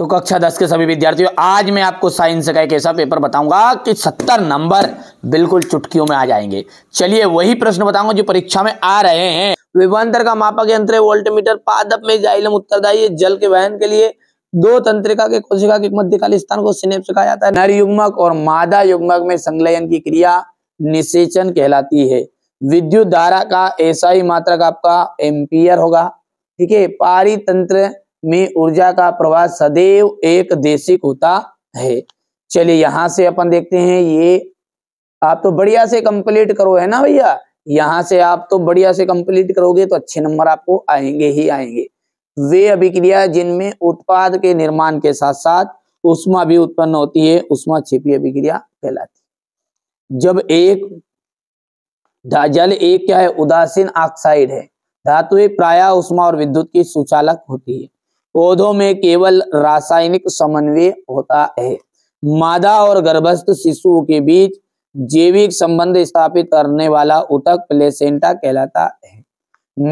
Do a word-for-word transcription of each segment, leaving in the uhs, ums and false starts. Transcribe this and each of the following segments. तो कक्षा दस के सभी विद्यार्थियों, आज मैं आपको साइंस का एक ऐसा पेपर बताऊंगा कि सत्तर नंबर बिल्कुल चुटकियों में आ जाएंगे। चलिए वही प्रश्न बताऊंगा जो परीक्षा में आ रहे हैं। विभवांतर का मापक यंत्र है वोल्टमीटर। पादप में जाइलम उत्तरदायी है। जल के वहन के लिए दो तंत्रिका के कोशिका के मध्यकालीन स्थान को सिनेप्स कहा जाता है। नर युग्मक और मादा युग्मक में संलयन की क्रिया निषेचन कहलाती है। विद्युत धारा का ऐसा ही मात्रक आपका एंपियर होगा। ठीक है, पारितंत्र में ऊर्जा का प्रवाह सदैव एक देशिक होता है। चलिए यहाँ से अपन देखते हैं। ये आप तो बढ़िया से कंप्लीट करो, है ना भैया? यहाँ से आप तो बढ़िया से कंप्लीट करोगे तो अच्छे नंबर आपको आएंगे ही आएंगे। वे अभिक्रिया जिनमें उत्पाद के निर्माण के साथ साथ ऊष्मा भी उत्पन्न होती है ऊष्माक्षेपी अभिक्रिया कहलाती। जब एक जल एक क्या है, उदासीन ऑक्साइड है, धातुएं प्राय ऊष्मा और विद्युत की सुचालक होती है। पौधों में केवल रासायनिक समन्वय होता है। मादा और गर्भस्थ शिशुओं के बीच जैविक संबंध स्थापित करने वाला ऊतक प्लेसेंटा कहलाता है।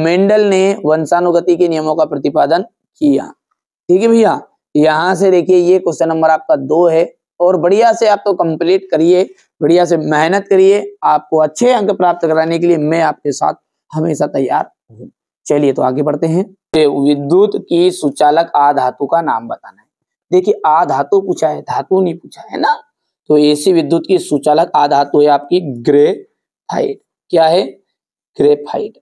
मेंडल ने वंशानुगति के नियमों का प्रतिपादन किया। ठीक है भैया, यहाँ से देखिए ये क्वेश्चन नंबर आपका दो है और बढ़िया से आप तो कंप्लीट करिए, बढ़िया से मेहनत करिए। आपको अच्छे अंक प्राप्त कराने के लिए मैं आपके साथ हमेशा तैयार हूँ। चलिए तो आगे बढ़ते हैं। विद्युत की सुचालक आ धातु का नाम बताना है। देखिए आ धातु पूछा है, धातु नहीं पूछा है ना। तो ऐसी विद्युत की सुचालक आ धातु है आपकी ग्रेफाइट। क्या है? ग्रेफाइट।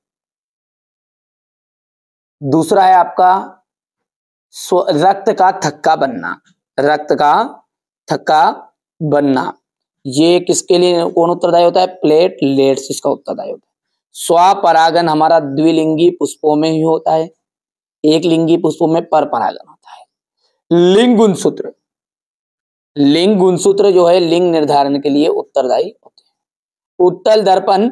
दूसरा है आपका रक्त का थक्का बनना। रक्त का थक्का बनना ये किसके लिए कौन उत्तरदायी होता है? प्लेटलेट्स इसका उत्तरदायी होता है। स्वपरागण हमारा द्विलिंगी पुष्पों में ही होता है, एक लिंगी पुष्पों में पर परागण होता है। लिंग गुणसूत्र, लिंग गुणसूत्र जो है लिंग निर्धारण के लिए उत्तरदायी होते हैं। उत्तल दर्पण,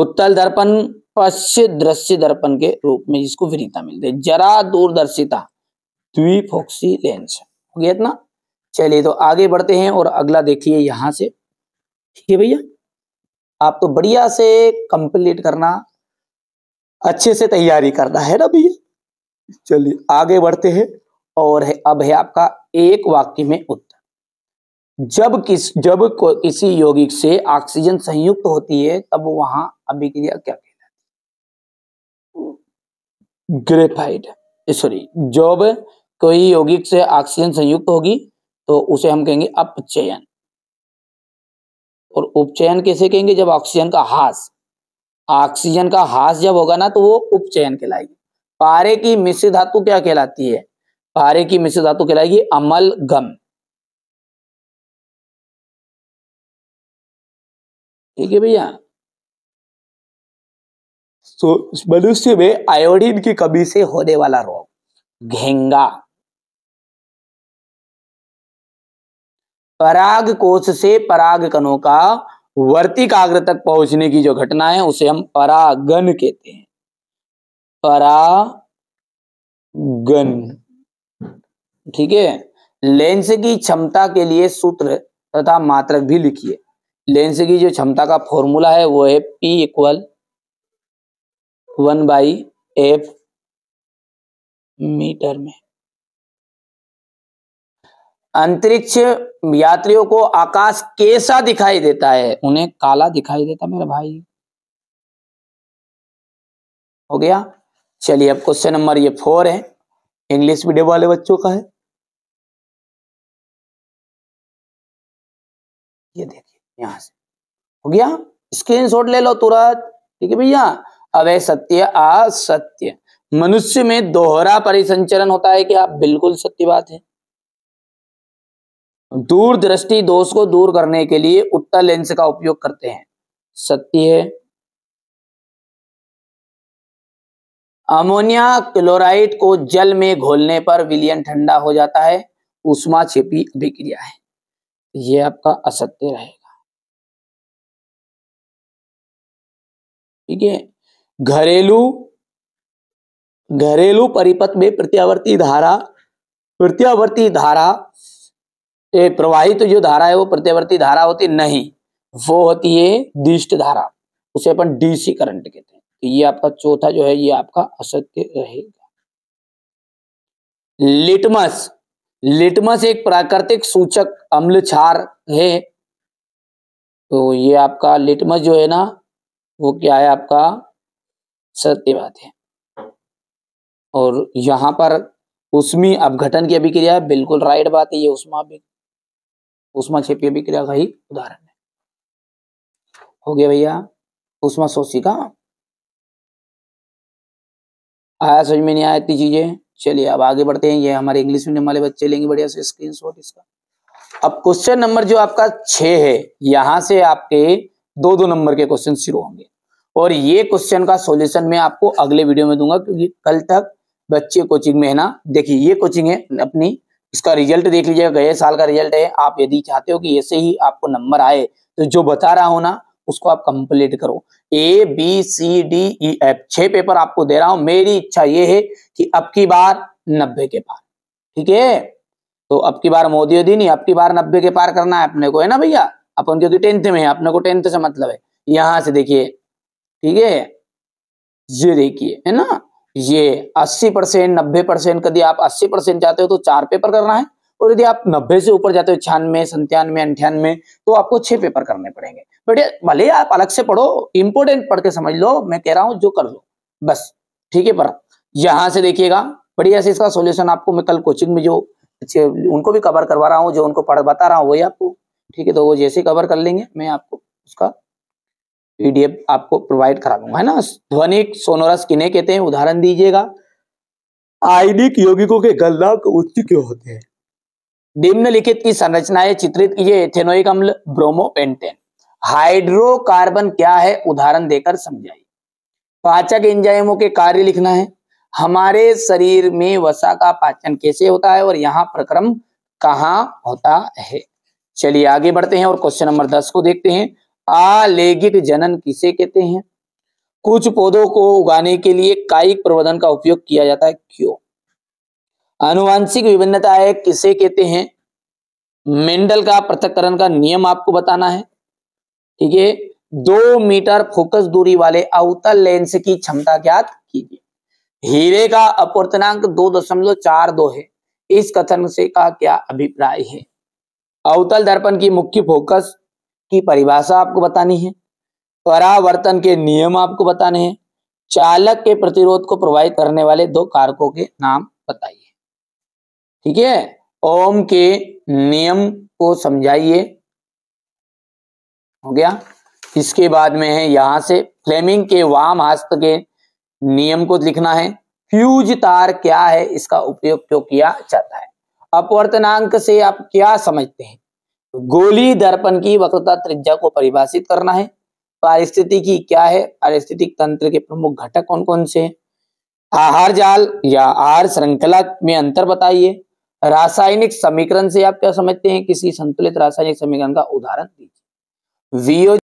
उत्तल दर्पण पश्य दृश्य दर्पण के रूप में जिसको वरीयता मिलती है। जरा दूरदर्शिता द्विफोक्सी लेंस, हो गया इतना। चलिए तो आगे बढ़ते हैं और अगला देखिए यहां से। ठीक है भैया, आप तो बढ़िया से कंप्लीट करना, अच्छे से तैयारी करना है ना भैया। चलिए आगे बढ़ते हैं और है, अब है आपका एक वाक्य में उत्तर। जब किस जब किसी यौगिक से ऑक्सीजन संयुक्त होती है तब वहां अभिक्रिया क्या कहलाती है? ग्रेफाइट। सॉरी, जब कोई यौगिक से ऑक्सीजन संयुक्त होगी तो उसे हम कहेंगे अपचयन। और उपचयन कैसे कहेंगे? जब ऑक्सीजन का ह्रास, ऑक्सीजन का ह्रास जब होगा ना तो वो उपचयन कहलाएगी। पारे की मिश्र धातु क्या कहलाती है? पारे की मिश्र धातु कहलाएगी अमल गम। ठीक है भैया। तो मनुष्य में आयोडीन की कमी से होने वाला रोग घेंगा। पराग कोष से परागकणों का वर्तिकाग्र तक पहुंचने की जो घटना है उसे हम परागण कहते हैं। परागण, ठीक है। लेंस की क्षमता के लिए सूत्र तथा मात्रक भी लिखिए। लेंस की जो क्षमता का फॉर्मूला है वो है P equal one by F metre में। अंतरिक्ष यात्रियों को आकाश कैसा दिखाई देता है? उन्हें काला दिखाई देता मेरे भाई, हो गया। चलिए अब क्वेश्चन नंबर ये फोर है, इंग्लिश मीडियम वाले बच्चों का है। ये देखिए यहां से हो गया, स्क्रीनशॉट ले लो तुरंत। ठीक है भैया। अब है सत्य असत्य। मनुष्य में दोहरा परिसंचरण होता है, कि आप बिल्कुल सत्य बात है। दूरदृष्टि दोष को दूर करने के लिए उत्तल लेंस का उपयोग करते हैं, सत्य है। अमोनिया क्लोराइड को जल में घोलने पर विलयन ठंडा हो जाता है, ऊष्माक्षेपी अभिक्रिया है। यह आपका असत्य रहेगा। ठीक है। घरेलू घरेलू परिपथ में प्रत्यावर्ती धारा प्रत्यावर्ती धारा ए, प्रवाहित तो जो धारा है वो प्रत्यावर्ती धारा होती नहीं, वो होती है दिष्ट धारा, उसे अपन डीसी करंट कहते हैं। तो ये आपका चौथा जो है ये आपका असत्य रहेगा। लिटमस, लिटमस एक प्राकृतिक सूचक अम्ल क्षार है। तो ये आपका लिटमस जो है ना वो क्या है आपका सत्य बात है। और यहाँ पर उष्मी अपघटन की अभिक्रिया है, बिल्कुल राइट बात है, ये उष्मा ऊष्माक्षेपी अभिक्रिया का ही उदाहरण है। हो गया भैया उष्मा शोषी का। आया समझ में नहीं आया इतनी चीजें। चलिए अब आगे बढ़ते हैं, ये हमारे इंग्लिश मीडियम वाले बच्चे लेंगे बढ़िया से स्क्रीनशॉट इसका। अब क्वेश्चन नंबर जो आपका छह है, यहां से आपके दो दो नंबर के क्वेश्चन शुरू होंगे और ये क्वेश्चन का सॉल्यूशन मैं आपको अगले वीडियो में दूंगा, क्योंकि कल तक बच्चे कोचिंग में है ना। देखिए ये कोचिंग है अपनी, इसका रिजल्ट देख लीजिएगा, गए साल का रिजल्ट है। आप यदि चाहते हो कि ऐसे ही आपको नंबर आए तो जो बता रहा हो ना उसको आप कंप्लीट करो। A B C D E F छह पेपर आपको दे रहा हूं। मेरी इच्छा ये है कि अब की बार नब्बे के पार, ठीक है। तो अब की बार मोदी दी नहीं, अब की बार नब्बे के पार करना है अपने को, है ना भैया। अपन क्योंकि टेंथ में है, अपने को टेंथ से मतलब है। यहां से देखिए, ठीक है, ये देखिए है ना, ये अस्सी परसेंट नब्बे परसेंट। कभी आप अस्सी परसेंट जाते हो तो चार पेपर करना है, और यदि आप नब्बे से ऊपर जाते हो छियानवे संतानवे अंठानवे तो आपको छह पेपर करने पड़ेंगे। बट भले आप अलग से पढ़ो, इंपोर्टेंट पढ़ के समझ लो, मैं कह रहा हूं जो कर लो बस, ठीक है। पर यहां से देखिएगा बढ़िया से, इसका सोल्यूशन आपको मैं कल कोचिंग में जो अच्छे उनको भी कवर करवा रहा हूँ, जो उनको पढ़ बता रहा हूँ वही आपको, ठीक है। तो वो जैसे कवर कर लेंगे मैं आपको उसका पीडीएफ आपको प्रोवाइड करा दूंगा, है ना। ध्वनिक सोनोरस किन्हें कहते हैं, उदाहरण दीजिएगा। आयनिक यौगिकों के गलनांक उच्च क्यों होते हैं? निम्नलिखित की संरचनाएं चित्रित कीजिए। एथेनोइक अम्ल, ब्रोमो पेंटेन, हाइड्रोकार्बन क्या है उदाहरण देकर समझाइए। पाचक एंजाइमों के कार्य लिखना है। हमारे शरीर में वसा का पाचन कैसे होता है और यहाँ प्रक्रम कहाँ होता है। चलिए आगे बढ़ते हैं और क्वेश्चन नंबर दस को देखते हैं। आलेखिक जनन किसे कहते हैं? कुछ पौधों को उगाने के लिए कायिक प्रवर्धन का उपयोग किया जाता है, क्यों? आनुवंशिक विभिन्नता है किसे कहते हैं? मेंडल का पृथक्करण का नियम आपको बताना है, ठीक है। दो मीटर फोकस दूरी वाले अवतल लेंस की क्षमता ज्ञात कीजिए। हीरे का अपवर्तनांक दो दशमलव चार दो है, इस कथन से का क्या अभिप्राय है? अवतल दर्पण की मुख्य फोकस की परिभाषा आपको बतानी है। परावर्तन के नियम आपको बताने हैं। चालक के प्रतिरोध को प्रभावित करने वाले दो कारकों के नाम बताइए, ठीक है। ओम के नियम को समझाइए, हो गया। इसके बाद में है यहां से फ्लेमिंग के वाम हस्त के नियम को लिखना है। फ्यूज तार क्या है, इसका उपयोग क्यों किया जाता है? अपवर्तनांक से आप क्या समझते हैं? गोली दर्पण की वक्रता त्रिज्या को परिभाषित करना है। पारिस्थितिकी क्या है? पारिस्थितिक तंत्र के प्रमुख घटक कौन कौन से हैं? आहार जाल या आहार श्रृंखला में अंतर बताइए। रासायनिक समीकरण से आप क्या समझते हैं? किसी संतुलित रासायनिक समीकरण का उदाहरण दीजिए।